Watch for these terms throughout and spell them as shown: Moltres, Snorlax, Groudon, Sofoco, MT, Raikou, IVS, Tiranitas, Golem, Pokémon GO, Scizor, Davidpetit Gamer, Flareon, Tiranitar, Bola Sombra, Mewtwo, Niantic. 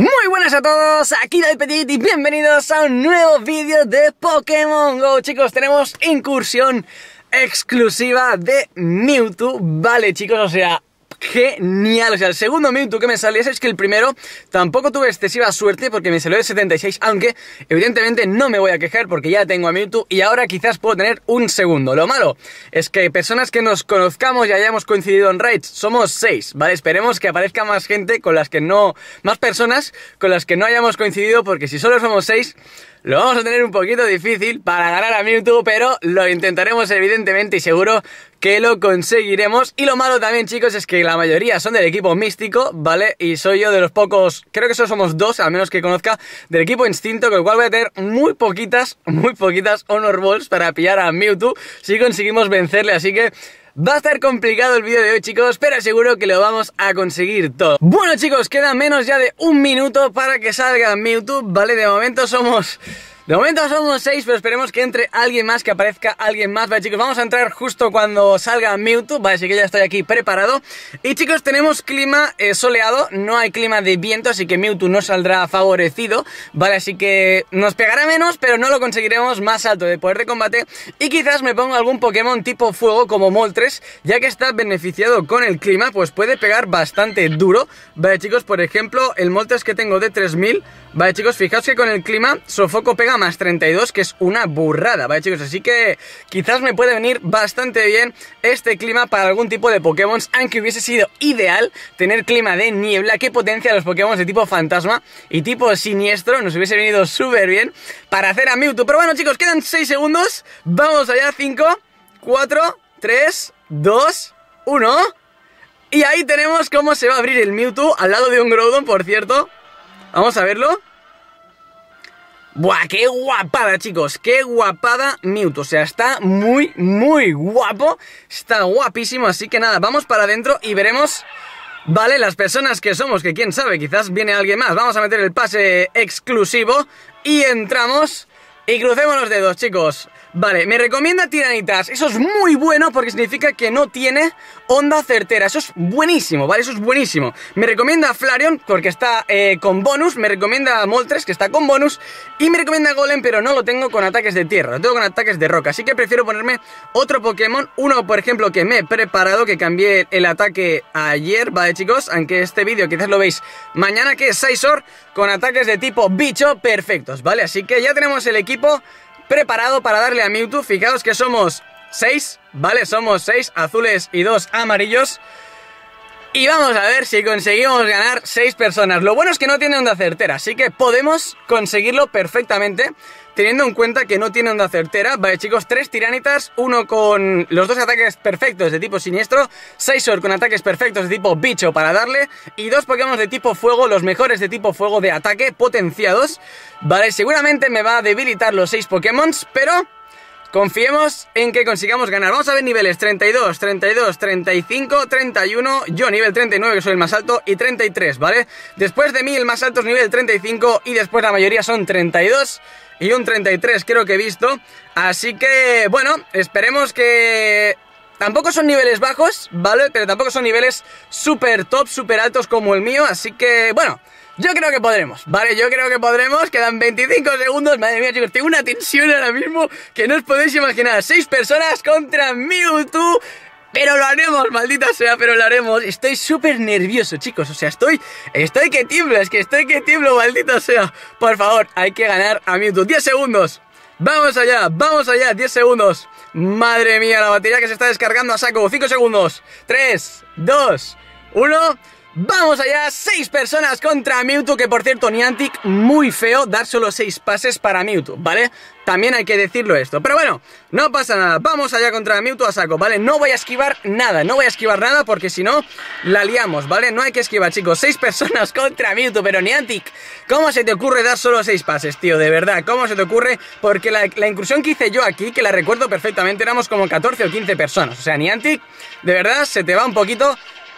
Muy buenas a todos, aquí Davidpetit y bienvenidos a un nuevo vídeo de Pokémon GO. Chicos, tenemos incursión exclusiva de Mewtwo, vale chicos, o sea, genial, o sea, el segundo Mewtwo que me saliese. Es que el primero tampoco tuve excesiva suerte porque me salió de 76, aunque evidentemente no me voy a quejar porque ya tengo a Mewtwo y ahora quizás puedo tener un segundo. Lo malo es que personas que nos conozcamos y hayamos coincidido en raids somos 6, ¿vale? Esperemos que aparezca más gente con las que no... más personas con las que no hayamos coincidido, porque si solo somos 6... lo vamos a tener un poquito difícil para ganar a Mewtwo, pero lo intentaremos evidentemente y seguro que lo conseguiremos. Y lo malo también, chicos, es que la mayoría son del equipo místico, ¿vale? Y soy yo de los pocos, creo que solo somos dos, al menos que conozca, del equipo instinto, con el cual voy a tener muy poquitas Honor Balls para pillar a Mewtwo si conseguimos vencerle, así que... va a estar complicado el vídeo de hoy, chicos, pero seguro que lo vamos a conseguir todo. Bueno, chicos, queda menos ya de un minuto para que salga Mewtwo, ¿vale? De momento somos 6, pero esperemos que entre alguien más, que aparezca alguien más. Vale, chicos, vamos a entrar justo cuando salga Mewtwo, vale, así que ya estoy aquí preparado. Y chicos, tenemos clima soleado, no hay clima de viento, así que Mewtwo no saldrá favorecido, vale, así que nos pegará menos, pero no lo conseguiremos más alto de poder de combate. Y quizás me ponga algún Pokémon tipo fuego como Moltres, ya que está beneficiado con el clima, pues puede pegar bastante duro. Vale, chicos, por ejemplo, el Moltres que tengo de 3000, vale, chicos, fijaos que con el clima Sofoco pega más 32, que es una burrada, ¿vale, chicos? Así que quizás me puede venir bastante bien este clima para algún tipo de Pokémon, aunque hubiese sido ideal tener clima de niebla, que potencia a los Pokémon de tipo fantasma y tipo siniestro, nos hubiese venido súper bien para hacer a Mewtwo. Pero bueno, chicos, quedan 6 segundos, vamos allá, 5, 4, 3, 2, 1, y ahí tenemos cómo se va a abrir el Mewtwo, al lado de un Groudon, por cierto, vamos a verlo. ¡Buah, qué guapada, chicos! ¡Qué guapada Mewtwo! O sea, está muy, muy guapo. Está guapísimo, así que nada, vamos para adentro y veremos... vale, las personas que somos, que quién sabe, quizás viene alguien más. Vamos a meter el pase exclusivo y entramos... y crucemos los dedos, chicos. Vale, me recomienda Tiranitas. Eso es muy bueno porque significa que no tiene onda certera. Eso es buenísimo, ¿vale? Eso es buenísimo. Me recomienda Flareon porque está con bonus. Me recomienda Moltres, que está con bonus. Y me recomienda Golem, pero no lo tengo con ataques de tierra. Lo tengo con ataques de roca. Así que prefiero ponerme otro Pokémon. Uno, por ejemplo, que me he preparado, que cambié el ataque ayer, ¿vale, chicos? Aunque este vídeo quizás lo veis mañana, que es Scizor, con ataques de tipo bicho perfectos, ¿vale? Así que ya tenemos el equipo preparado para darle a Mewtwo. Fijaos que somos 6, ¿vale? Somos 6 azules y 2 amarillos. Y vamos a ver si conseguimos ganar 6 personas. Lo bueno es que no tiene onda certera, así que podemos conseguirlo perfectamente, teniendo en cuenta que no tiene onda certera. Vale, chicos, 3 Tiranitas, uno con los 2 ataques perfectos de tipo siniestro, Scizor con ataques perfectos de tipo bicho para darle, y 2 Pokémon de tipo fuego, los mejores de tipo fuego de ataque, potenciados. Vale, seguramente me va a debilitar los 6 Pokémon, pero... confiemos en que consigamos ganar. Vamos a ver niveles: 32, 32, 35, 31, yo nivel 39, que soy el más alto, y 33, ¿vale? Después de mí el más alto es nivel 35 y después la mayoría son 32 y un 33 creo que he visto. Así que, bueno, esperemos que... tampoco son niveles bajos, ¿vale? Pero tampoco son niveles súper top, súper altos como el mío, así que, bueno... yo creo que podremos, ¿vale? Yo creo que podremos. Quedan 25 segundos. Madre mía, chicos, tengo una tensión ahora mismo que no os podéis imaginar. 6 personas contra Mewtwo. Pero lo haremos, maldita sea, pero lo haremos. Estoy súper nervioso, chicos, o sea, estoy que tiemblo, es que estoy que tiemblo, maldita sea. Por favor, hay que ganar a Mewtwo. 10 segundos. Vamos allá, 10 segundos. Madre mía, la batería que se está descargando a saco. 5 segundos. 3, 2, 1... ¡vamos allá! 6 personas contra Mewtwo, que por cierto, Niantic, muy feo dar solo 6 pases para Mewtwo, ¿vale? También hay que decirlo esto, pero bueno, no pasa nada. Vamos allá contra Mewtwo a saco, ¿vale? No voy a esquivar nada, no voy a esquivar nada porque si no, la liamos, ¿vale? No hay que esquivar, chicos. 6 personas contra Mewtwo, pero Niantic, ¿cómo se te ocurre dar solo 6 pases, tío? De verdad, ¿cómo se te ocurre? Porque la incursión que hice yo aquí, que la recuerdo perfectamente, éramos como 14 o 15 personas. O sea, Niantic, de verdad, se te va un poquito...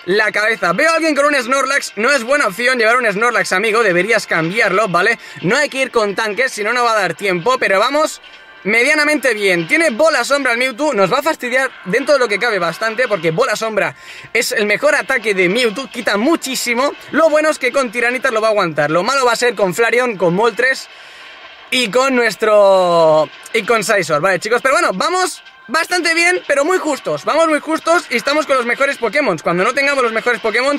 la cabeza. Veo a alguien con un Snorlax. No es buena opción llevar un Snorlax, amigo. Deberías cambiarlo, ¿vale? No hay que ir con tanques, si no, no va a dar tiempo. Pero vamos medianamente bien. Tiene Bola Sombra al Mewtwo, nos va a fastidiar dentro de lo que cabe bastante, porque Bola Sombra es el mejor ataque de Mewtwo, quita muchísimo. Lo bueno es que con Tiranitas lo va a aguantar, lo malo va a ser con Flareon, con Moltres y con nuestro... y con Scizor, vale chicos, pero bueno, vamos... bastante bien, pero muy justos. Vamos muy justos y estamos con los mejores Pokémon. Cuando no tengamos los mejores Pokémon,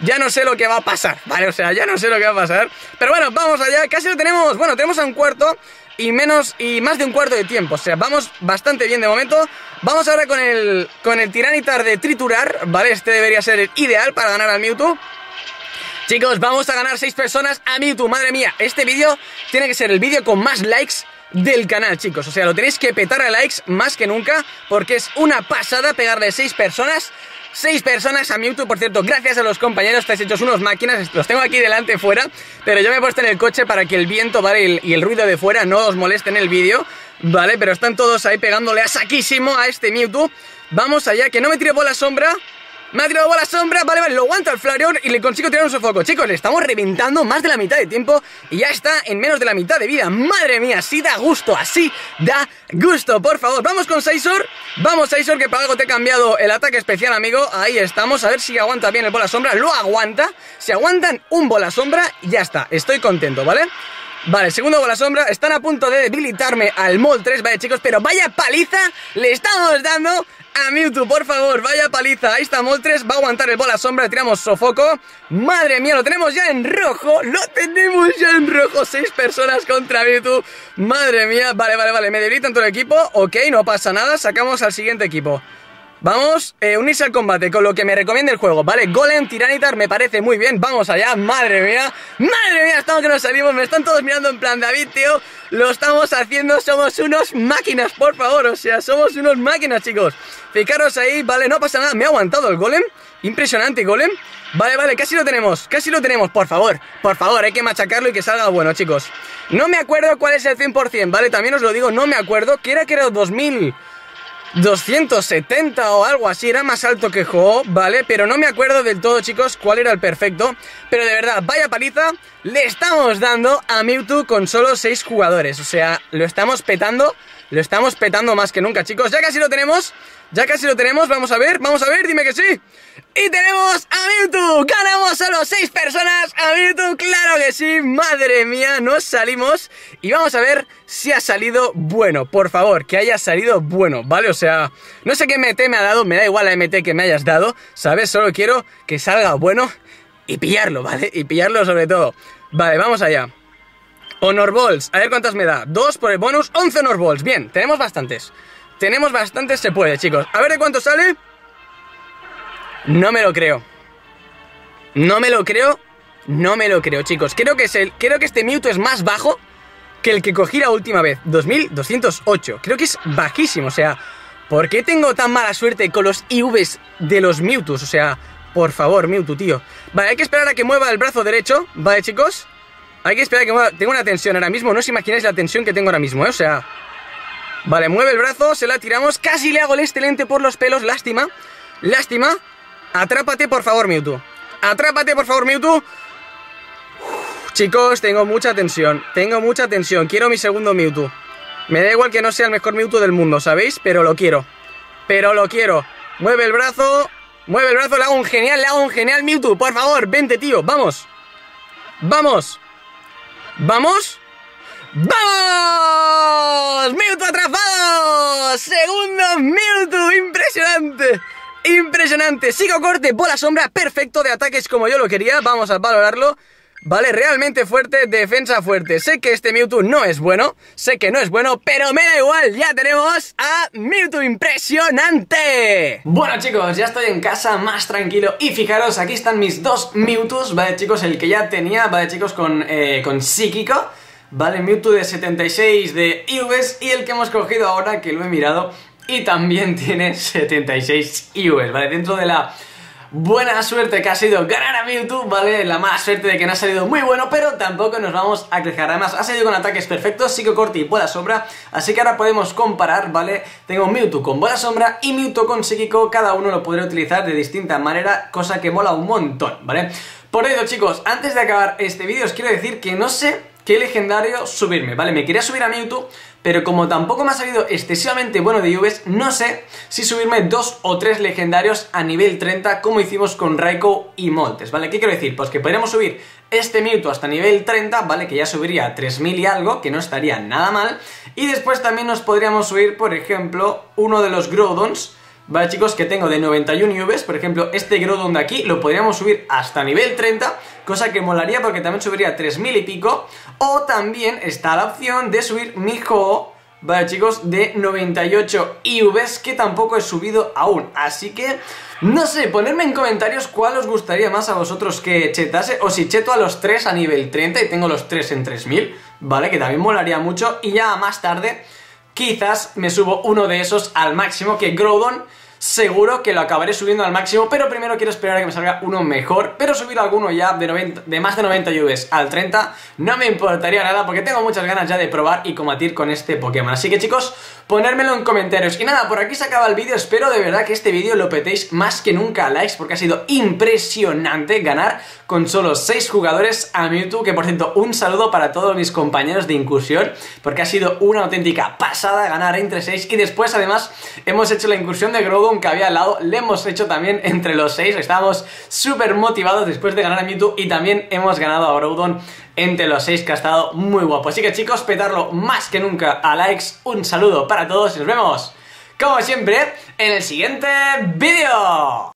ya no sé lo que va a pasar, ¿vale? O sea, ya no sé lo que va a pasar. Pero bueno, vamos allá. Casi lo tenemos. Bueno, tenemos a un cuarto y menos y más de un cuarto de tiempo. O sea, vamos bastante bien de momento. Vamos ahora con el Tiranitar de triturar, ¿vale? Este debería ser el ideal para ganar al Mewtwo. Chicos, vamos a ganar 6 personas a Mewtwo. Madre mía, este vídeo tiene que ser el vídeo con más likes del canal, chicos, o sea, lo tenéis que petar a likes más que nunca, porque es una pasada pegarle 6 personas a Mewtwo. Por cierto, gracias a los compañeros, estáis hechos unos máquinas. Los tengo aquí delante fuera, pero yo me he puesto en el coche para que el viento, ¿vale? Y el ruido de fuera no os moleste en el vídeo, ¿vale? Pero están todos ahí pegándole a saquísimo a este Mewtwo. Vamos allá, que no me tire Bola Sombra. Me ha tirado Bola Sombra, vale, lo aguanta el Flareon y le consigo tirar un Sofoco. Chicos, le estamos reventando más de la mitad de tiempo y ya está en menos de la mitad de vida. Madre mía, así da gusto, así da gusto, por favor. Vamos con Scizor, vamos Scizor, que para algo te he cambiado el ataque especial, amigo. Ahí estamos, a ver si aguanta bien el Bola Sombra, lo aguanta. Si aguantan un Bola Sombra, ya está, estoy contento, ¿vale? Vale, segundo Bola Sombra, están a punto de debilitarme al Moltres, vale chicos, pero vaya paliza le estamos dando a Mewtwo, por favor, vaya paliza. Ahí está Moltres, va a aguantar el Bola Sombra. Tiramos Sofoco, madre mía, lo tenemos ya en rojo, lo tenemos ya en rojo. 6 personas contra Mewtwo, madre mía, vale, vale, vale. Me debilitan todo el equipo, ok, no pasa nada. Sacamos al siguiente equipo. Vamos, unirse al combate con lo que me recomienda el juego, ¿vale? Golem, Tiranitar, me parece muy bien, vamos allá, madre mía, estamos que nos salimos, me están todos mirando en plan, David, tío, lo estamos haciendo, somos unos máquinas, por favor, o sea, somos unos máquinas, chicos. Fijaros ahí, vale, no pasa nada, me ha aguantado el Golem, impresionante Golem, vale, vale, casi lo tenemos, por favor, hay que machacarlo y que salga bueno, chicos. No me acuerdo cuál es el 100%, ¿vale? También os lo digo, no me acuerdo, que era 2.270 o algo así, era más alto que Go, ¿vale? Pero no me acuerdo del todo, chicos, cuál era el perfecto. Pero de verdad, vaya paliza le estamos dando a Mewtwo con solo 6 jugadores. O sea, lo estamos petando más que nunca, chicos. Ya casi lo tenemos, vamos a ver, dime que sí. Y tenemos a Mewtwo, ganamos solo 6 personas a Mewtwo, claro que sí, madre mía, nos salimos. Y vamos a ver si ha salido bueno, por favor, que haya salido bueno, ¿vale? O sea, no sé qué MT me ha dado, me da igual la MT que me hayas dado, ¿sabes? Solo quiero que salga bueno y pillarlo, ¿vale? Y pillarlo sobre todo. Vale, vamos allá. Honor Balls, a ver cuántas me da, 2 por el bonus, 11 Honor Balls, bien, tenemos bastantes. Tenemos bastantes, se puede, chicos. A ver de cuánto sale. No me lo creo. No me lo creo, chicos. Creo que este Mewtwo es más bajo que el que cogí la última vez, 2208. Creo que es bajísimo, o sea, ¿por qué tengo tan mala suerte con los IVs de los Mewtwo? O sea, por favor, Mewtwo, tío. Vale, hay que esperar a que mueva el brazo derecho, ¿vale, chicos? Hay que esperar a que mueva. Tengo una tensión ahora mismo, no os imagináis la tensión que tengo ahora mismo, ¿eh? O sea... Vale, mueve el brazo, se la tiramos, casi le hago el excelente por los pelos, lástima, lástima. Atrápate por favor Mewtwo, Uf, chicos, tengo mucha tensión, quiero mi segundo Mewtwo. Me da igual que no sea el mejor Mewtwo del mundo, ¿sabéis? Pero lo quiero, Mueve el brazo, le hago un genial, Mewtwo, por favor, vente tío, vamos. ¡Vamos! ¡Mewtwo atrapado! ¡Segundo Mewtwo! ¡Impresionante! ¡Impresionante! Sigo corte, Bola Sombra, perfecto de ataques como yo lo quería. Vamos a valorarlo. Vale, realmente fuerte, defensa fuerte. Sé que este Mewtwo no es bueno, pero me da igual, ya tenemos a Mewtwo, impresionante. Bueno chicos, ya estoy en casa, más tranquilo, y fijaros, aquí están mis 2 Mewtwo, vale chicos, el que ya tenía, vale chicos, con Psíquico. Vale, Mewtwo de 76 de IVS y el que hemos cogido ahora, que lo he mirado, y también tiene 76 IVS, ¿vale? Dentro de la buena suerte que ha sido ganar a Mewtwo, ¿vale? La mala suerte de que no ha salido muy bueno, pero tampoco nos vamos a quejar. Además, ha salido con ataques perfectos, Psico Corte y Bola Sombra, así que ahora podemos comparar, ¿vale? Tengo Mewtwo con Bola Sombra y Mewtwo con Psíquico, cada uno lo podré utilizar de distinta manera, cosa que mola un montón, ¿vale? Por ello, chicos, antes de acabar este vídeo os quiero decir que no sé... qué legendario subirme, ¿vale? Me quería subir a Mewtwo, pero como tampoco me ha salido excesivamente bueno de IVS, no sé si subirme 2 o 3 legendarios a nivel 30, como hicimos con Raikou y Moltres, ¿vale? ¿Qué quiero decir? Pues que podríamos subir este Mewtwo hasta nivel 30, ¿vale? Que ya subiría a 3000 y algo, que no estaría nada mal. Y después también nos podríamos subir, por ejemplo, uno de los Groudons, ¿vale, chicos? Que tengo de 91 IVs, por ejemplo, este Groudon de aquí lo podríamos subir hasta nivel 30, cosa que molaría porque también subiría a 3000 y pico. O también está la opción de subir mi Ho, ¿vale, chicos? De 98 IVs, que tampoco he subido aún. Así que, no sé, ponedme en comentarios cuál os gustaría más a vosotros que chetase, o si cheto a los 3 a nivel 30 y tengo los 3 en 3000, ¿vale? Que también molaría mucho. Y ya más tarde quizás me subo uno de esos al máximo, que Groudon seguro que lo acabaré subiendo al máximo, pero primero quiero esperar a que me salga uno mejor. Pero subir alguno ya de más de 90 IVs al 30 no me importaría nada, porque tengo muchas ganas ya de probar y combatir con este Pokémon. Así que, chicos, ponérmelo en comentarios. Y nada, por aquí se acaba el vídeo. Espero de verdad que este vídeo lo petéis más que nunca a likes, porque ha sido impresionante ganar con solo 6 jugadores a Mewtwo. Que, por cierto, un saludo para todos mis compañeros de incursión, porque ha sido una auténtica pasada ganar entre 6. Y después, además, hemos hecho la incursión de Groudon que había al lado, le hemos hecho también entre los 6. Estábamos súper motivados después de ganar a Mewtwo, y también hemos ganado a Groudon entre los 6, que ha estado muy guapo. Así que, chicos, petarlo más que nunca a likes. Un saludo para todos y nos vemos, como siempre, en el siguiente vídeo.